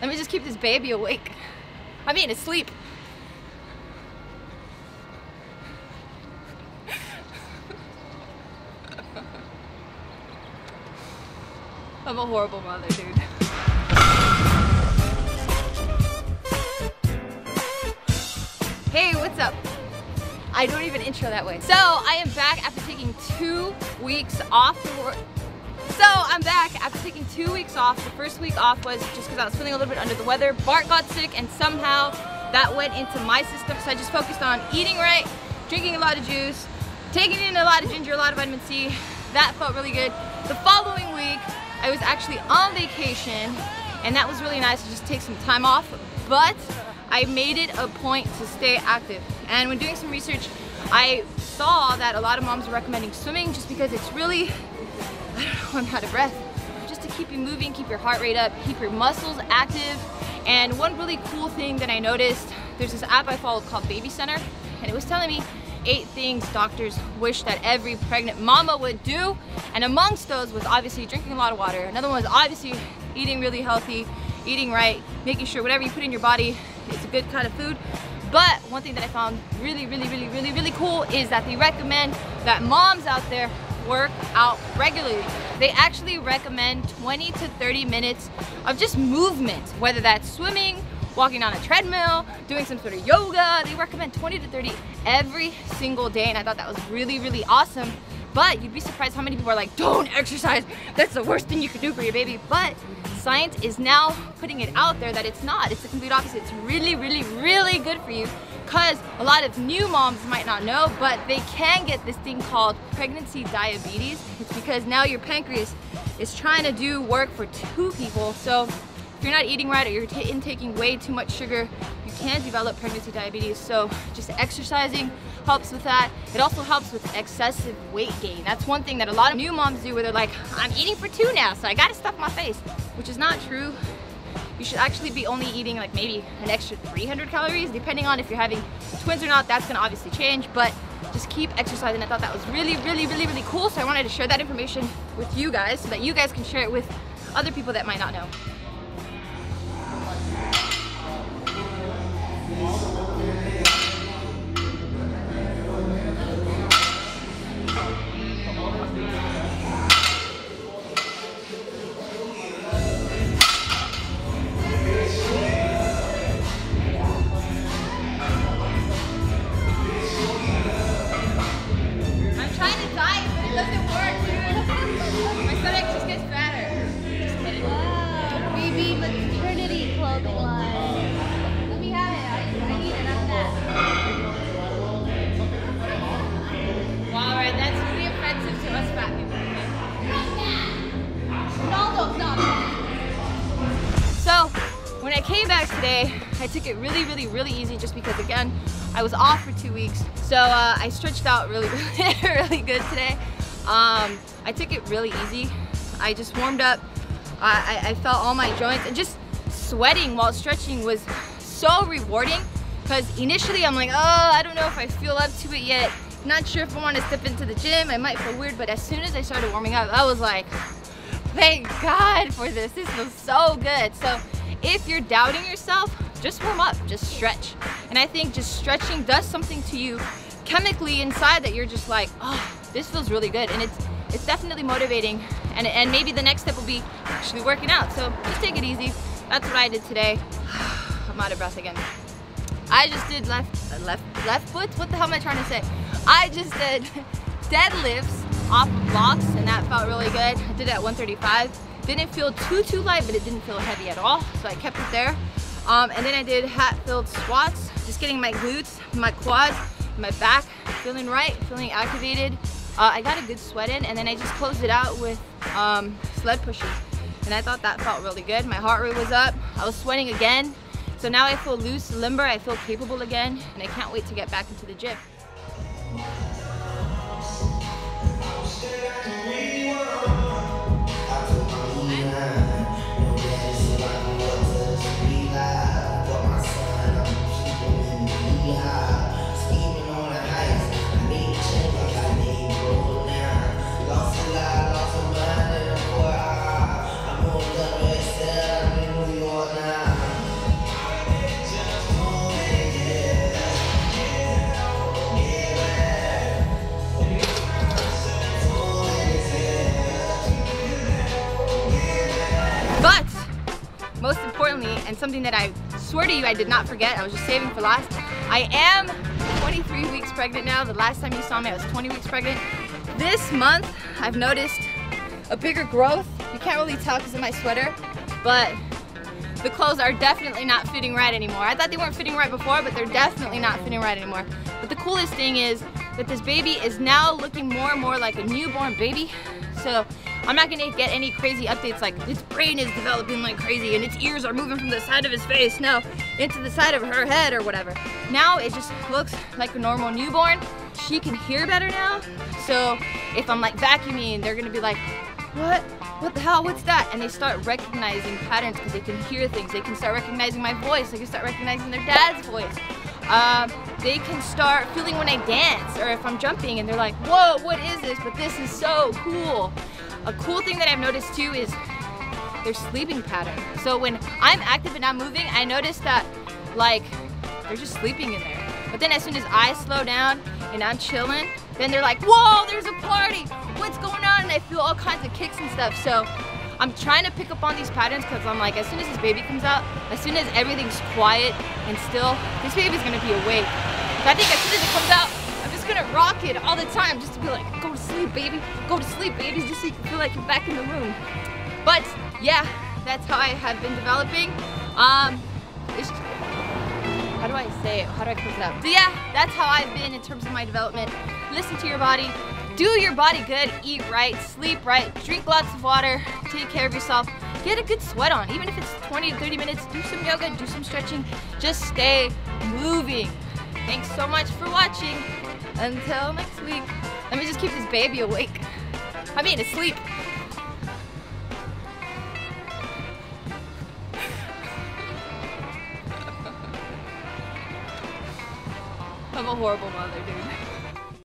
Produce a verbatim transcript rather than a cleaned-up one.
Let me just keep this baby awake. I mean, asleep. I'm a horrible mother, dude. Hey, what's up? I don't even intro that way. So I am back after taking two weeks off the work. So I'm back after taking two weeks off. The first week off was just because I was feeling a little bit under the weather. Bart got sick and somehow that went into my system. So I just focused on eating right, drinking a lot of juice, taking in a lot of ginger, a lot of vitamin C. That felt really good. The following week, I was actually on vacation and that was really nice to just take some time off. But I made it a point to stay active. And when doing some research, I saw that a lot of moms are recommending swimming just because it's really, I don't know, I'm out of breath. Just to keep you moving, keep your heart rate up, keep your muscles active. And one really cool thing that I noticed, there's this app I follow called Baby Center, and it was telling me eight things doctors wish that every pregnant mama would do. And amongst those was obviously drinking a lot of water. Another one was obviously eating really healthy, eating right, making sure whatever you put in your body is a good kind of food. But one thing that I found really, really, really, really, really cool is that they recommend that moms out there work out regularly. They actually recommend twenty to thirty minutes of just movement, whether that's swimming, walking on a treadmill, doing some sort of yoga. They recommend twenty to thirty every single day, and I thought that was really, really awesome. But you'd be surprised how many people are like, don't exercise, that's the worst thing you could do for your baby. But science is now putting it out there that it's not. It's the complete opposite. It's really, really, really good for you, because a lot of new moms might not know, but they can get this thing called pregnancy diabetes. It's because now your pancreas is trying to do work for two people. So if you're not eating right or you're t intaking way too much sugar, you can develop pregnancy diabetes. So just exercising helps with that. It also helps with excessive weight gain. That's one thing that a lot of new moms do, where they're like, I'm eating for two now, so I gotta stuff my face, which is not true. You should actually be only eating like maybe an extra three hundred calories, depending on if you're having twins or not. That's gonna obviously change, but just keep exercising. I thought that was really, really, really, really cool. So I wanted to share that information with you guys so that you guys can share it with other people that might not know. Today, I took it really, really, really easy just because, again, I was off for two weeks. So uh, I stretched out really, really, really good today. Um, I took it really easy. I just warmed up. I, I, I felt all my joints, and just sweating while stretching was so rewarding, because initially I'm like, oh, I don't know if I feel up to it yet. Not sure if I want to step into the gym. I might feel weird, but as soon as I started warming up, I was like, thank God for this. This feels so good. So if you're doubting yourself, just warm up, just stretch. And I think just stretching does something to you chemically inside that you're just like, oh, this feels really good. And it's it's definitely motivating. And, and maybe the next step will be actually working out. So just take it easy. That's what I did today. I'm out of breath again. I just did left, left, left foot? What the hell am I trying to say? I just did deadlifts off of blocks, and that felt really good. I did it at one thirty-five. Didn't feel too, too light, but it didn't feel heavy at all. So I kept it there. Um, and then I did hat-filled squats, just getting my glutes, my quads, my back feeling right, feeling activated. Uh, I got a good sweat in, and then I just closed it out with um, sled pushes. And I thought that felt really good. My heart rate was up. I was sweating again. So now I feel loose, limber, I feel capable again, and I can't wait to get back into the gym. Lost a lot, lost a mind, and a poor eye. I'm on the best, I'm in New York now. most importantly, and something that I swear to you I did not forget, I was just saving for last, I am twenty-three weeks pregnant now. The last time you saw me, I was twenty weeks pregnant. This month, I've noticed a bigger growth. You can't really tell because of my sweater, but the clothes are definitely not fitting right anymore. I thought they weren't fitting right before, but they're definitely not fitting right anymore. But the coolest thing is that this baby is now looking more and more like a newborn baby. So I'm not gonna get any crazy updates like his brain is developing like crazy and its ears are moving from the side of his face, no, into the side of her head or whatever. Now it just looks like a normal newborn. She can hear better now. So if I'm like vacuuming, they're gonna be like, what? What the hell, what's that? And they start recognizing patterns because they can hear things. They can start recognizing my voice. They can start recognizing their dad's voice. Um, they can start feeling when I dance or if I'm jumping and they're like, whoa, what is this? But this is so cool. A cool thing that I've noticed too is their sleeping pattern. So when I'm active and not moving, I notice that like they're just sleeping in there. But then as soon as I slow down and I'm chilling, then they're like, whoa, there's a party. What's going on? And I feel all kinds of kicks and stuff. So I'm trying to pick up on these patterns because I'm like, as soon as this baby comes out, as soon as everything's quiet and still, this baby's gonna be awake. So I think as soon as it comes out, I'm just gonna rock it all the time just to be like, go to sleep, baby. Go to sleep, baby, just so you can feel like you're back in the room. But yeah, that's how I have been developing. Um, it's, how do I say it? How do I close it up? So yeah, that's how I've been in terms of my development. Listen to your body, do your body good, eat right, sleep right, drink lots of water, take care of yourself, get a good sweat on. Even if it's twenty to thirty minutes, do some yoga, do some stretching, just stay moving. Thanks so much for watching. Until next week, let me just keep this baby awake. I mean, asleep. I'm a horrible mother, dude.